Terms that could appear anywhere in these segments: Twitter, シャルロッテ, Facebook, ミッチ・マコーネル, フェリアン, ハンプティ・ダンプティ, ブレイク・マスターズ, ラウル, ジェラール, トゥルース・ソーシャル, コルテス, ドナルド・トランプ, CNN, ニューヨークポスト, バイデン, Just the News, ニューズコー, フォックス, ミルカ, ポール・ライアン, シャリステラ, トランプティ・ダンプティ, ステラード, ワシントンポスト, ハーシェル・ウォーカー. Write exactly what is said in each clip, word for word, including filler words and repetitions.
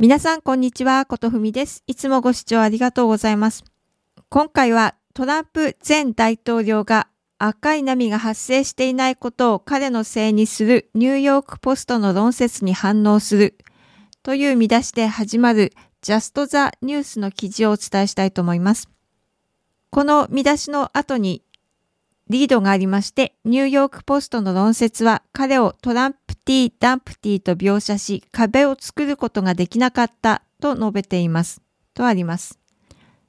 皆さんこんにちは、ことふみです。いつもご視聴ありがとうございます。今回はトランプ前大統領が赤い波が発生していないことを彼のせいにするニューヨークポストの論説に反応するという見出しで始まるJust the Newsの記事をお伝えしたいと思います。この見出しの後にリードがありまして、ニューヨークポストの論説は彼をトランプティ・ダンプティと描写し、壁を作ることができなかったと述べています。とあります。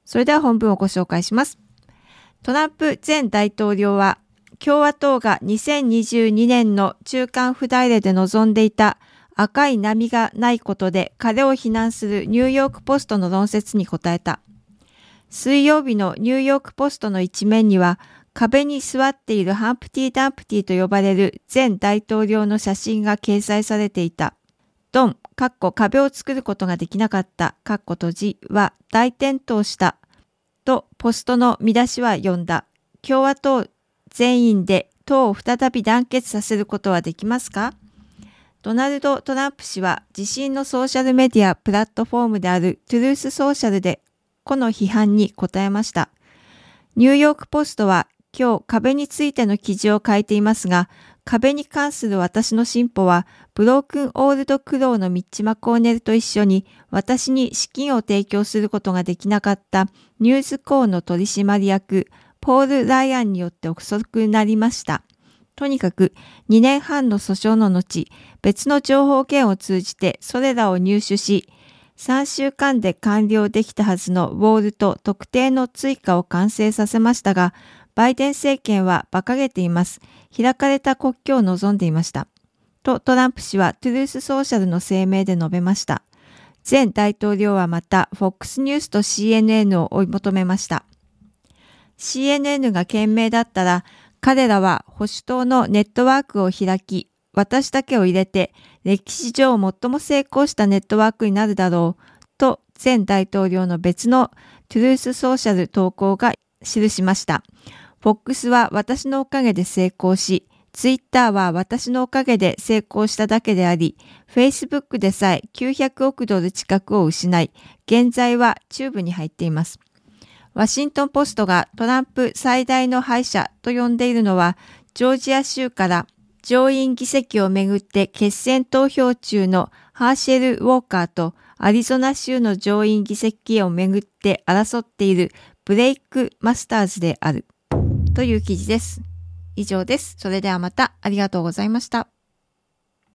それでは本文をご紹介します。トランプ前大統領は、共和党がにせんにじゅうにねんの中間不大例で望んでいた赤い波がないことで彼を非難するニューヨークポストの論説に答えた。水曜日のニューヨークポストの一面には、壁に座っているハンプティ・ダンプティと呼ばれる前大統領の写真が掲載されていた。ドン、かっこ壁を作ることができなかった、かっこ閉じは大転倒した。と、ポストの見出しは読んだ。共和党全員で党を再び団結させることはできますか？ドナルド・トランプ氏は自身のソーシャルメディアプラットフォームであるトゥルース・ソーシャルでこの批判に応えました。ニューヨークポストは今日壁についての記事を書いていますが、壁に関する私の進歩は、ブロークン・オールド・クローのミッチ・マコーネルと一緒に、私に資金を提供することができなかったニューズコーの取締役、ポール・ライアンによって憶測になりました。とにかく、にねんはんの訴訟の後、別の情報源を通じてそれらを入手し、さんしゅうかんで完了できたはずのウォールと特定の追加を完成させましたが、バイデン政権は馬鹿げています。開かれた国境を望んでいました。とトランプ氏はトゥルースソーシャルの声明で述べました。前大統領はまた フォックス ニュースと シーエヌエヌ を追い求めました。シーエヌエヌ が賢明だったら、彼らは保守党のネットワークを開き、私だけを入れて歴史上最も成功したネットワークになるだろうと前大統領の別のトゥルースソーシャル投稿が記しました。フォックス は私のおかげで成功し、Twitter は私のおかげで成功しただけであり、Facebook でさえきゅうひゃくおくドル近くを失い、現在は中部に入っています。ワシントンポストがトランプ最大の敗者と呼んでいるのは、ジョージア州から上院議席をめぐって決選投票中のハーシェル・ウォーカーとアリゾナ州の上院議席をめぐって争っているブレイク・マスターズである。という記事です。以上です。それではまた。ありがとうございました。